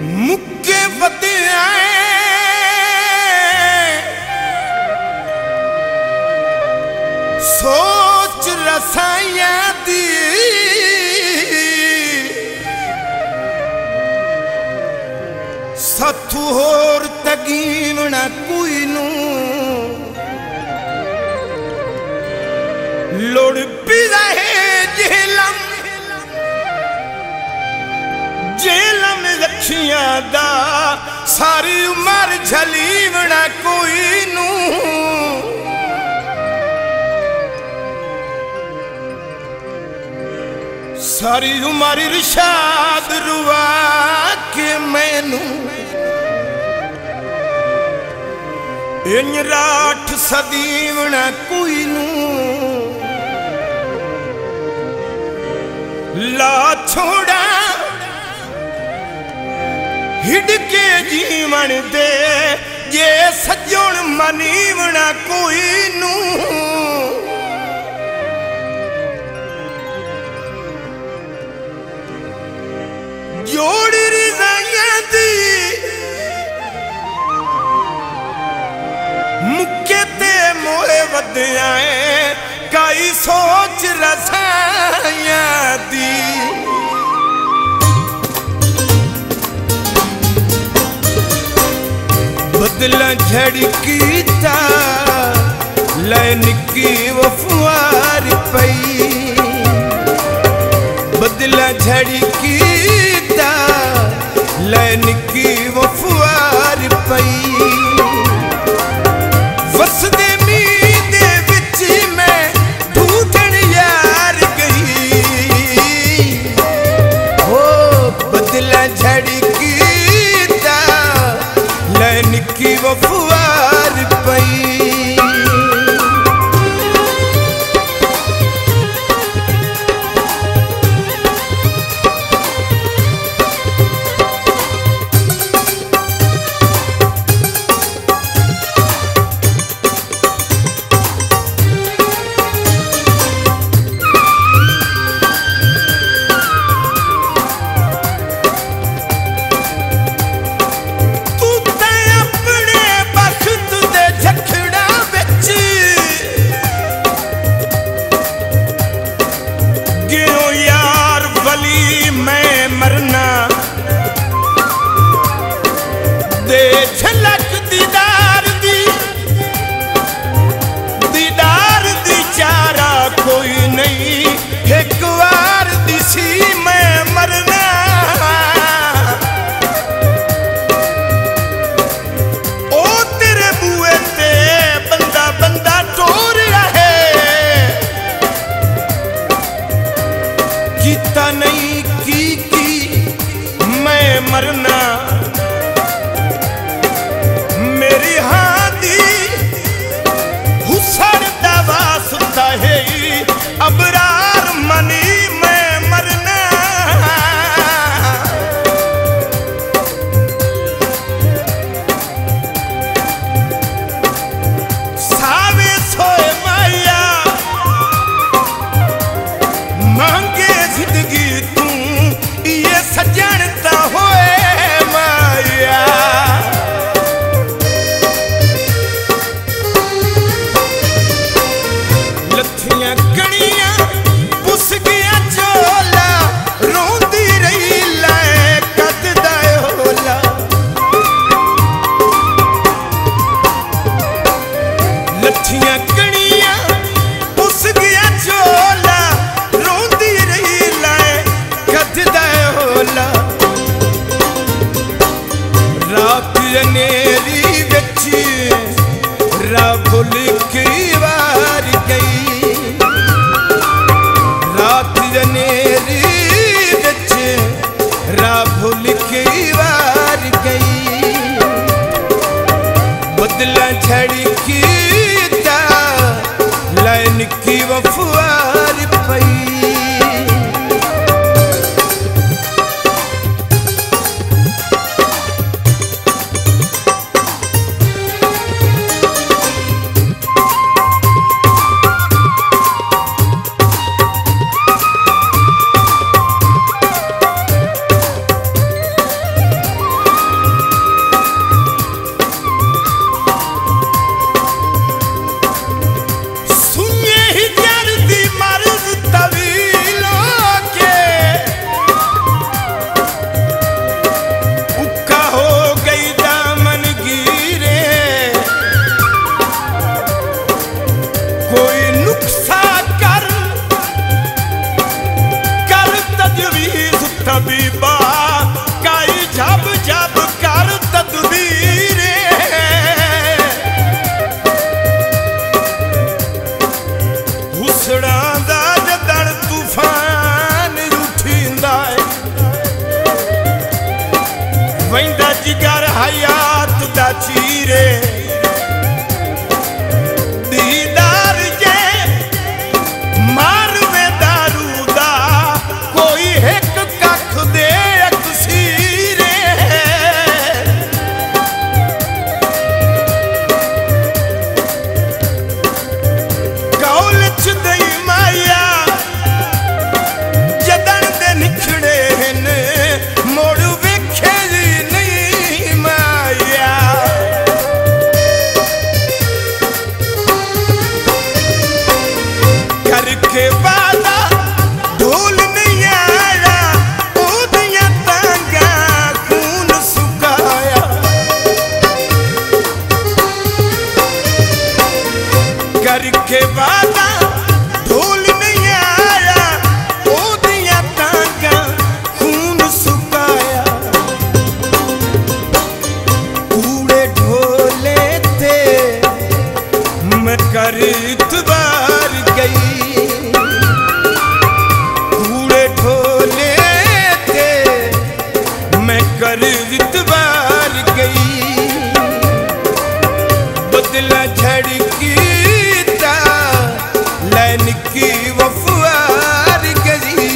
मुक्के फतेह आए सोच रसाया दी सत्तू होर तगीन न कोई नू लोड़ पी रहे जेलम जेलम रखियां दा सारी उम्र झलीवना कोई नू सारी उम्र इरशाद रुआ के मैनू इन राठ सदीवना कोई नू ला छोड़ा हिडके जीवन दे ये सजोण मनीवना कोई नू जोड़ी रिजाया दी मुक्के ते मोए वद्याए काई सोच रसाया दी बदला झड़ कीता लै निक्की वफुआर पई बदला झड़ कीता लै निक्की वफुआर पई वसदे मीं दे विच मैं ढूंढण यार गई हो बदला झड़ निक्की वफुआर पई पर वितवार गई, बदला झड़ की लाइन की वफार गई।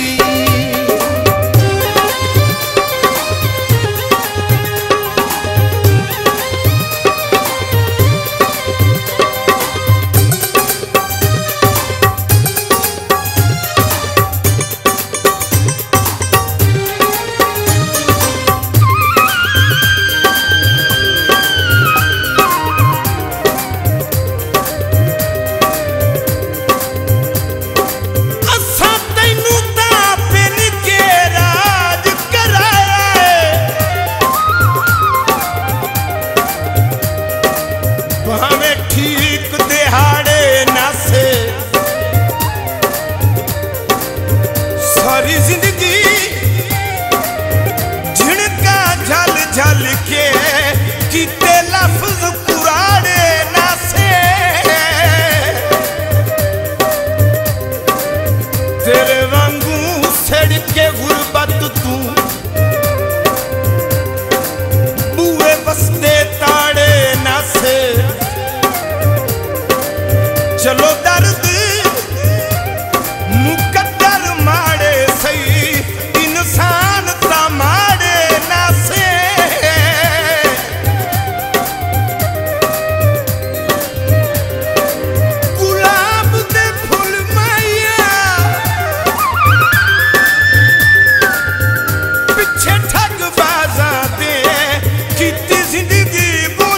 चलो दर्द मुकद्दर मारे सही, इंसान ता मारे ना से। गुलाब दे फूल माया पिछे ठग बाजा दे किती जिंदगी बदला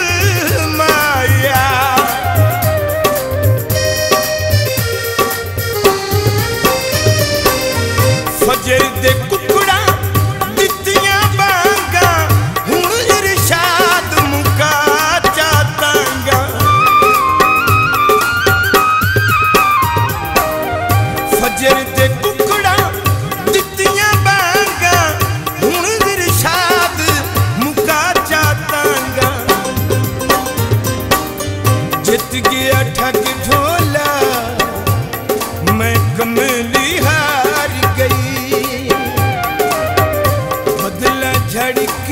झड़